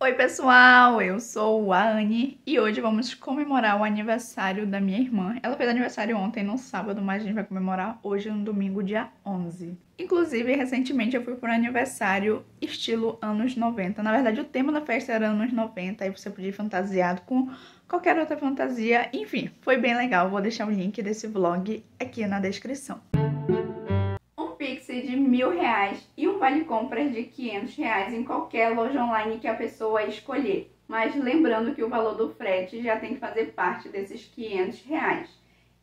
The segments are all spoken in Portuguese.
Oi pessoal, eu sou a Annie e hoje vamos comemorar o aniversário da minha irmã. Ela fez aniversário ontem, no sábado, mas a gente vai comemorar hoje, no domingo, dia 11. Inclusive, recentemente eu fui para um aniversário estilo anos 90. Na verdade, o tema da festa era anos 90, aí você podia ir fantasiado com qualquer outra fantasia. Enfim, foi bem legal, vou deixar o link desse vlog aqui na descrição. De R$1.000 e um vale compras de R$500 em qualquer loja online que a pessoa escolher. Mas lembrando que o valor do frete já tem que fazer parte desses R$500.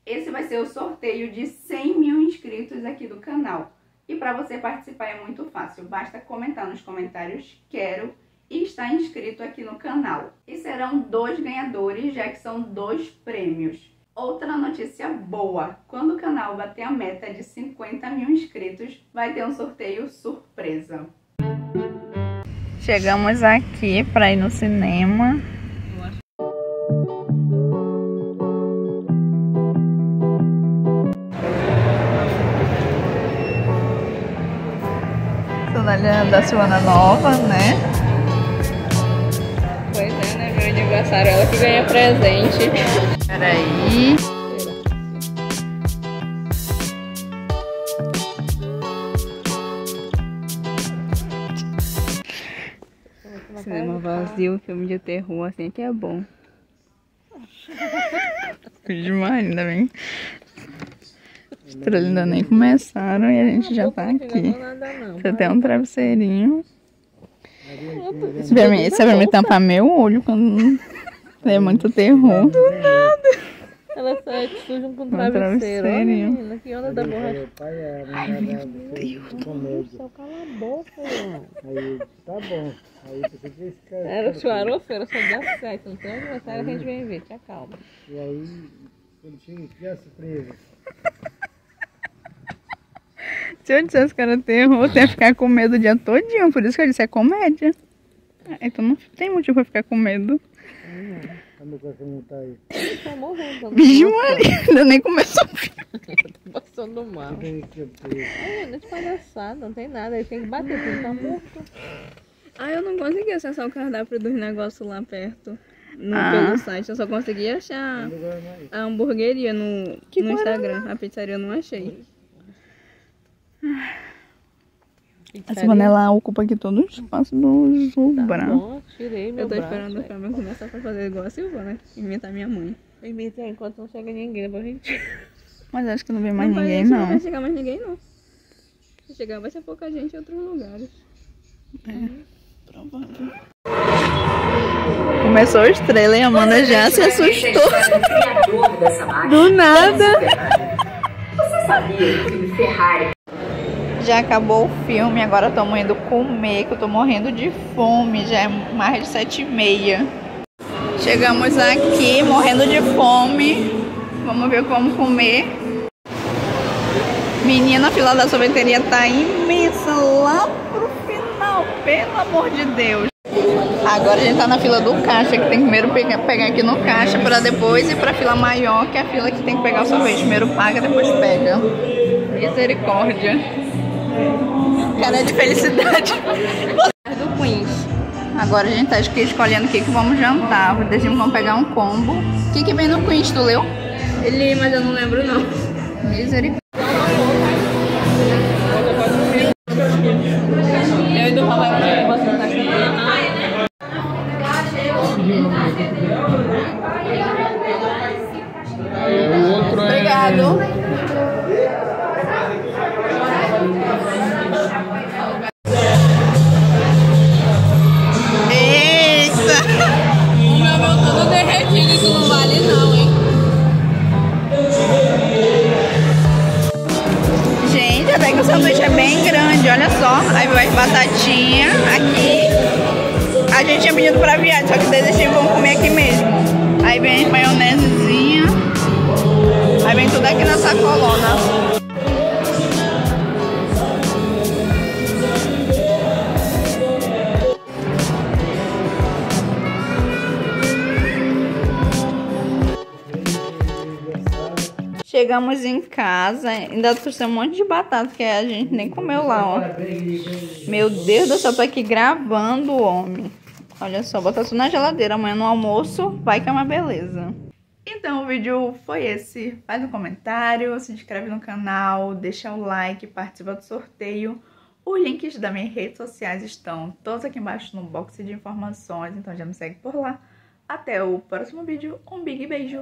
Esse vai ser o sorteio de 100 mil inscritos aqui do canal. E para você participar é muito fácil, basta comentar nos comentários "quero" e estar inscrito aqui no canal. E serão 2 ganhadores, já que são 2 prêmios. Outra notícia boa, quando o canal bater a meta de 50 mil inscritos, vai ter um sorteio surpresa. Chegamos aqui para ir no cinema. Sandália da Silvana Nova, né? Pois é, né? Meu aniversário, ela que ganha presente. Peraí. Cinema vazio, filme de terror, assim que é bom. Demais, ainda bem. Os trailers ainda nem começaram e a gente já tá aqui. Você tem um travesseirinho. Isso é pra me tampar meu olho quando... É muito terror. Do nada. Ela sai suja com um travesseiro. Olha, menina, que onda da borracha. Ai, meu Deus do céu. Cala a boca, mano. Aí, tá bom. Aí você tem que ficar... Era o chuarofeiro, só dá certo. Não tem aniversário, a gente vem ver. Te acalma. E aí, quando chega aqui, a surpresa. Se eu dissesse que era terror, eu ia ficar com medo o dia todinho. Por isso que eu disse, é comédia. Então não tem motivo pra ficar com medo. Bicho, ainda nem começou a tô passando mal. Ai, não é palhaçada, não tem nada. Ele tem que bater, porque ele tá morto. Ah, eu não consegui acessar o cardápio dos negócios lá perto. Pelo site, eu só consegui achar a hamburgueria no Instagram. A pizzaria eu não achei. Essa panela ocupa aqui todo o espaço do Zubra. Tá bom, tirei meu braço. Eu tô esperando o câmera começar pra fazer igual a Silvana, imitar minha mãe. Imitar enquanto não chega ninguém, depois a gente... Mas acho que não vem mais ninguém, não. Não vai chegar mais ninguém, não. Se chegar, vai ser pouca gente em outros lugares. É, provável. Começou o estrela e a Amanda já se assustou. Do nada. Você sabia que o Ferrari... Já acabou o filme, agora estamos indo comer, que eu tô morrendo de fome, já é mais de 7h30. Chegamos aqui, morrendo de fome, vamos ver como comer. Menina, a fila da sorveteria tá imensa, lá pro final, pelo amor de Deus. Agora a gente tá na fila do caixa, que tem que primeiro pegar aqui no caixa, pra depois ir pra fila maior, que é a fila que tem que pegar o sorvete. Primeiro paga, depois pega. Misericórdia. Cara de felicidade do Queens. Agora a gente tá aqui escolhendo o que vamos jantar. Decidimos vamos pegar um combo. O que vem no Queens, tu leu? Ele, mas eu não lembro não. Misericórdia. Obrigado. Olha só, aí vai batatinha aqui. A gente tinha pedido pra viagem, só que desistimos, vamos comer aqui mesmo. Aí vem maionesezinha. Aí vem tudo aqui nessa coluna. Chegamos em casa, ainda trouxe um monte de batata que a gente nem comeu lá, ó. Meu Deus do céu, tô aqui gravando, homem. Olha só, botar tudo na geladeira. Amanhã no almoço vai que é uma beleza. Então o vídeo foi esse. Faz um comentário, se inscreve no canal, deixa o like, participa do sorteio. Os links das minhas redes sociais estão todos aqui embaixo no box de informações, então já me segue por lá. Até o próximo vídeo, um big beijo!